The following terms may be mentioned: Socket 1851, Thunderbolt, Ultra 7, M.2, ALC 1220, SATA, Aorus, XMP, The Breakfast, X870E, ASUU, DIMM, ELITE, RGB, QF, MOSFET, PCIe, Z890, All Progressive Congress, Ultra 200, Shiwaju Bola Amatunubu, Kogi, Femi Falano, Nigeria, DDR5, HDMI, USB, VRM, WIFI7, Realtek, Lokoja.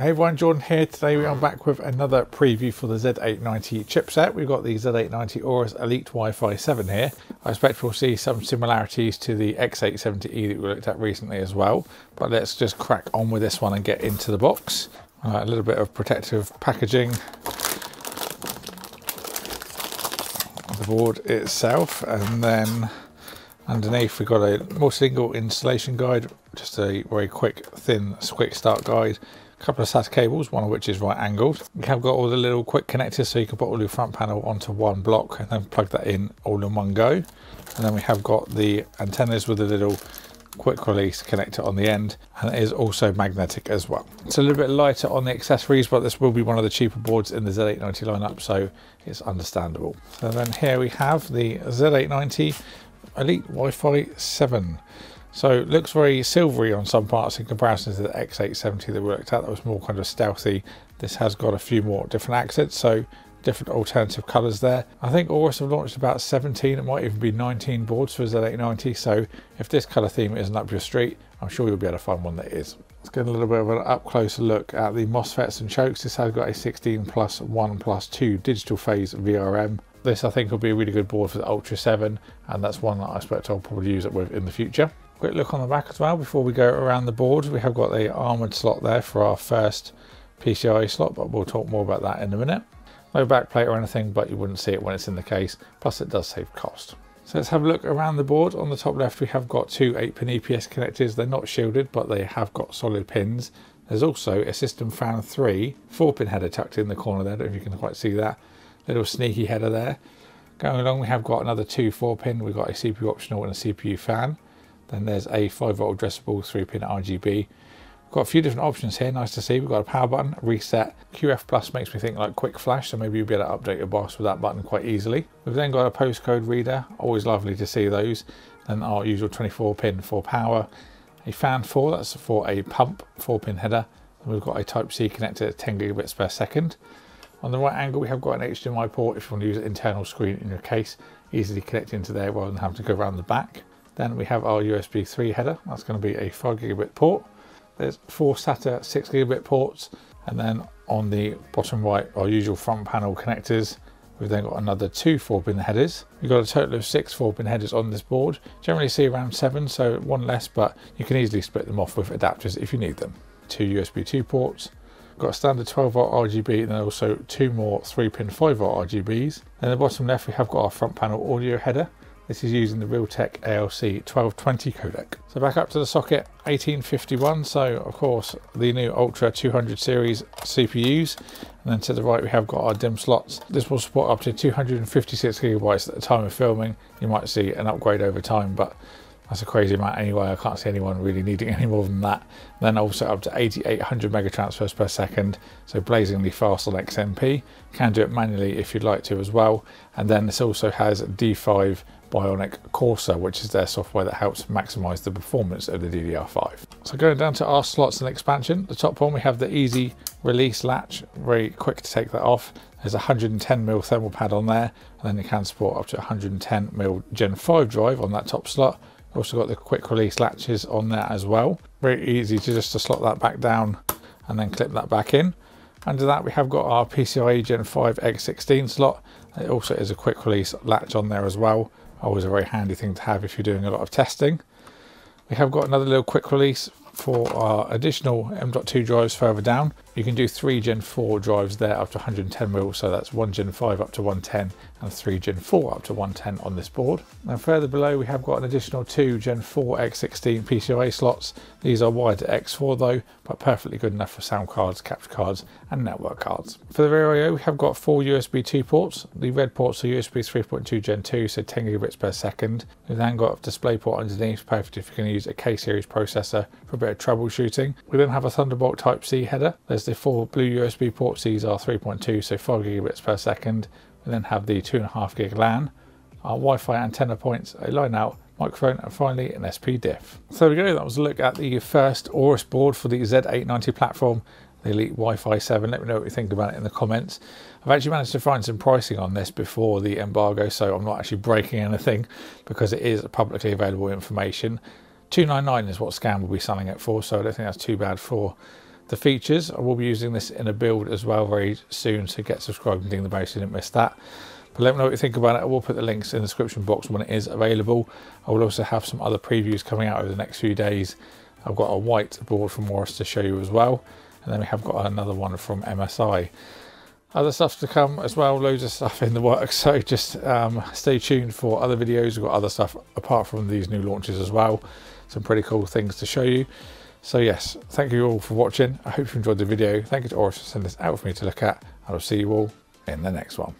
Hey everyone, Jordan here. Today we are back with another preview for the Z890 chipset. We've got the Z890 Aorus Elite Wi-Fi 7 here. I expect we'll see some similarities to the X870E that we looked at recently as well. But let's just crack on with this one and get into the box. A little bit of protective packaging. The board itself, and then underneath we've got a multilingual installation guide, just a very quick, thin, quick start guide. Couple of SATA cables, one of which is right angled. You have got all the little quick connectors so you can put all your front panel onto one block and then plug that in all in one go. And then we have got the antennas with a little quick release connector on the end, and it is also magnetic as well. It's a little bit lighter on the accessories, but this will be one of the cheaper boards in the Z890 lineup, so it's understandable. So then here we have the Z890 Elite Wi-Fi 7. So it looks very silvery on some parts in comparison to the X870 that we looked at. That was more kind of stealthy. This has got a few more different accents, so different alternative colours there. I think Aorus have launched about 17, it might even be 19 boards for Z890, so if this colour theme isn't up your street, I'm sure you'll be able to find one that is. Let's get a little bit of an up closer look at the MOSFETs and chokes. This has got a 16+1+2 digital phase VRM. This I think will be a really good board for the Ultra 7, and that's one that I expect I'll probably use it with in the future. Quick look on the back as well before we go around the board. We have got the armoured slot there for our first PCIe slot, but we'll talk more about that in a minute. No backplate or anything, but you wouldn't see it when it's in the case, plus it does save cost. So let's have a look around the board. On the top left we have got two 8-pin EPS connectors. They're not shielded, but they have got solid pins. There's also a System Fan 3 4-pin header tucked in the corner there. I don't know if you can quite see that. Little sneaky header there. Going along we have got another two 4-pin. We've got a CPU optional and a CPU fan. Then there's a 5-volt addressable 3-pin RGB. We've got a few different options here, nice to see. We've got a power button, reset. QF plus makes me think like quick flash, so maybe you'll be able to update your BIOS with that button quite easily. We've then got a postcode reader, always lovely to see those. Then our usual 24-pin for power. A fan 4, that's for a pump, 4-pin header. And we've got a Type-C connector at 10 gigabits per second. On the right angle, we have got an HDMI port if you want to use an internal screen in your case, easily connect into there rather than having to go around the back. Then we have our USB 3 header, that's going to be a 5 gigabit port. There's 4 SATA 6 gigabit ports, and then on the bottom right our usual front panel connectors. We've then got another two 4-pin headers. We've got a total of 6 4-pin headers on this board. Generally see around 7, so one less, but you can easily split them off with adapters if you need them. 2 USB 2 ports. Got a standard 12-volt RGB, and then also 2 more 3-pin 5-volt RGBs. Then the bottom left we have got our front panel audio header. This is using the Realtek ALC 1220 codec. So back up to the Socket 1851. So of course the new Ultra 200 series CPUs. And then to the right we have got our DIMM slots. This will support up to 256 gigabytes at the time of filming. You might see an upgrade over time, but that's a crazy amount anyway. I can't see anyone really needing any more than that. And then also up to 8,800 megatransfers per second, so blazingly fast on XMP. Can do it manually if you'd like to as well. And then this also has D5 Bionic Corsa, which is their software that helps maximize the performance of the DDR5. So going down to our slots and expansion, the top one we have the easy release latch, very quick to take that off. There's a 110mm thermal pad on there, and then you can support up to 110mm Gen 5 drive on that top slot. Also got the quick release latches on there as well. Very easy to just slot that back down and then clip that back in. Under that we have got our PCIe Gen 5 X16 slot. It also is a quick release latch on there as well. Always a very handy thing to have if you're doing a lot of testing. We have got another little quick release for our additional M.2 drives further down. You can do 3 Gen 4 drives there up to 110mm, so that's 1 Gen 5 up to 110 and 3 Gen 4 up to 110 on this board. Now further below we have got an additional 2 Gen 4 X16 PCIe slots. These are wired to X4 though, but perfectly good enough for sound cards, capture cards and network cards. For the rear I/O we have got 4 USB 2 ports. The red ports are USB 3.2 Gen 2, so 10 gigabits per second. We've then got DisplayPort underneath, perfect if you're going to use a K-series processor for a bit of troubleshooting. We then have a Thunderbolt Type-C header. There's the 4 blue USB ports. These are 3.2, so 5 gigabits per second. We then have the 2.5 gig LAN, our Wi-Fi antenna points, a line out, microphone, and finally an SPDIF. So there we go, that was a look at the first Aorus board for the Z890 platform, the Elite Wi-Fi 7. Let me know what you think about it in the comments. I've actually managed to find some pricing on this before the embargo, so I'm not actually breaking anything because it is publicly available information. $299 is what Scan will be selling it for, so I don't think that's too bad for The features, I will be using this in a build as well very soon, so get subscribed and ding the bell so you didn't miss that. But let me know what you think about it. I will put the links in the description box when it is available. I will also have some other previews coming out over the next few days. I've got a white board from Aorus to show you as well, and then we have got another one from MSI. Other stuff to come as well, loads of stuff in the works, so just stay tuned for other videos. We've got other stuff apart from these new launches as well, some pretty cool things to show you. So yes, thank you all for watching. I hope you enjoyed the video. Thank you to Aorus for sending this out for me to look at, and I'll see you all in the next one.